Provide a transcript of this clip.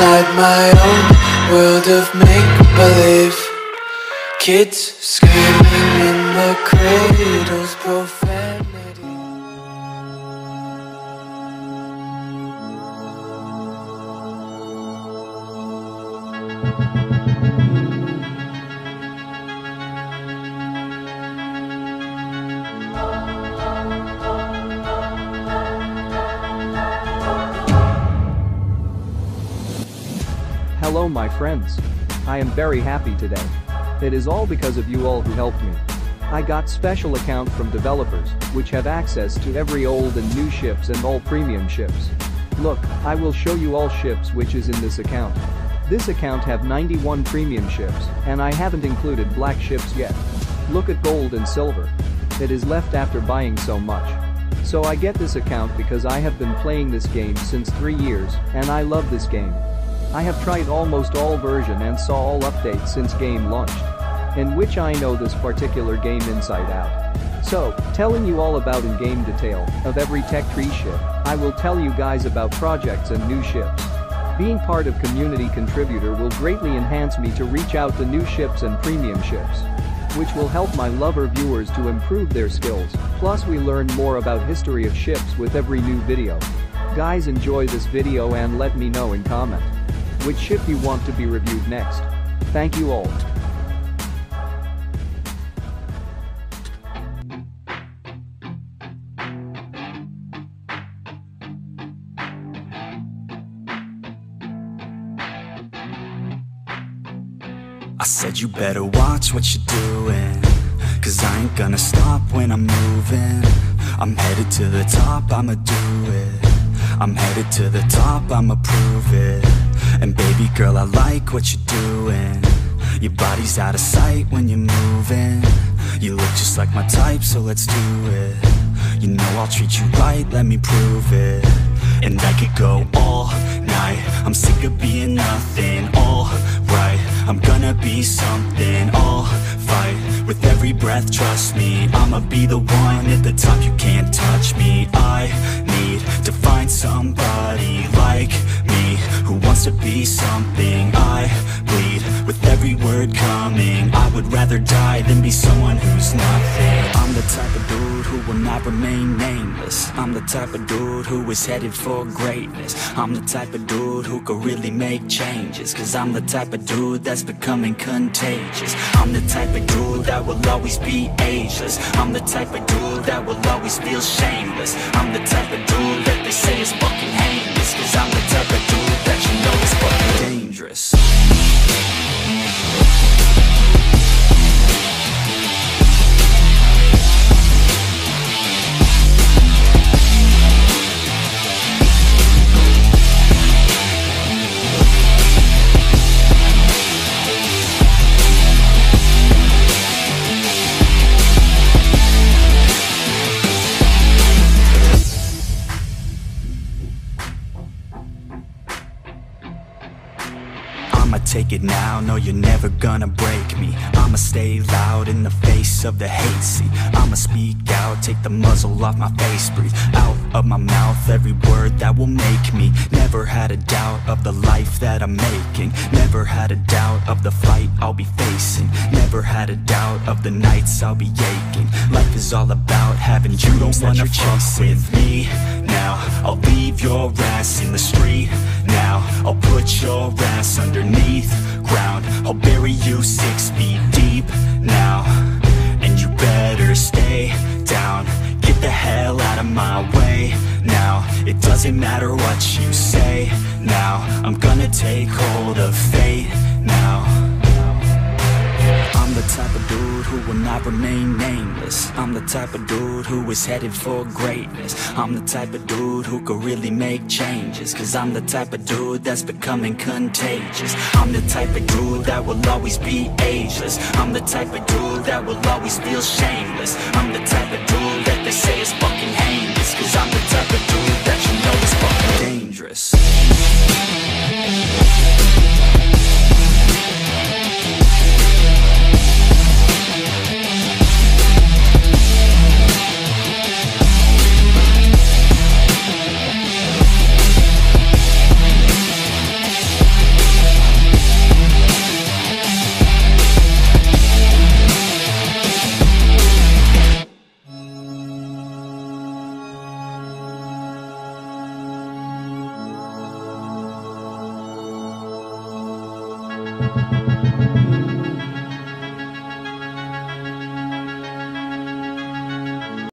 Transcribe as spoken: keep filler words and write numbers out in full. inside my own world of make-believe. Kids screaming in the cradles, profanity. Hello my friends. I am very happy today. It is all because of you all who helped me. I got special account from developers, which have access to every old and new ships and all premium ships. Look, I will show you all ships which is in this account. This account have ninety-one premium ships, and I haven't included black ships yet. Look at gold and silver. It is left after buying so much. So I get this account because I have been playing this game since three years, and I love this game. I have tried almost all version and saw all updates since game launched, in which I know this particular game inside out. So, telling you all about in game detail of every tech tree ship, I will tell you guys about projects and new ships. Being part of community contributor will greatly enhance me to reach out to new ships and premium ships, which will help my lover viewers to improve their skills, plus we learn more about history of ships with every new video. Guys, enjoy this video and let me know in comment which ship you want to be reviewed next. Thank you all. I said you better watch what you're doing, cause I ain't gonna stop when I'm moving. I'm headed to the top, I'ma do it. I'm headed to the top, I'ma prove it. And baby girl, I like what you're doing. Your body's out of sight when you're moving. You look just like my type, so let's do it. You know I'll treat you right, let me prove it. And I could go all night, I'm sick of being nothing. All right, I'm gonna be something. I'll fight with every breath, trust me. I'ma be the one at the top, you can't touch me. I need to find somebody like me, who wants to be something. I bleed with every word coming. I would rather die than be someone who's nothing. I'm the type of dude who will not remain nameless. I'm the type of dude who is headed for greatness. I'm the type of dude who could really make changes, cause I'm the type of dude that's becoming contagious. I'm the type of dude that will always be ageless. I'm the type of dude that will always feel shameless. I'm the type of dude that they say is fucking heinous, cause I'm the type of dude that you know is fucking dangerous. Take it now, no you're never gonna break me. I'ma stay loud in the face of the hate, see. I'ma speak out, take the muzzle off my face, breathe out of my mouth every word that will make me. Never had a doubt of the life that I'm making. Never had a doubt of the fight I'll be facing. Never had a doubt of the nights I'll be aching. Life is all about having dreams that you're chasing. With me now, I'll leave your ass in the street. Now, I'll put your ass underneath ground. I'll bury you six feet deep now, and you better stay down. Get the hell out of my way now. It doesn't matter what you say now. I'm gonna take hold of fate now. I'm the type of dude who will not remain nameless. I'm the type of dude who is headed for greatness. I'm the type of dude who could really make changes, cause I'm the type of dude that's becoming contagious. I'm the type of dude that will always be ageless. I'm the type of dude that will always feel shameless. I'm the type of dude that they say is fucking heinous, cause I'm the type of dude that you know is fucking dangerous.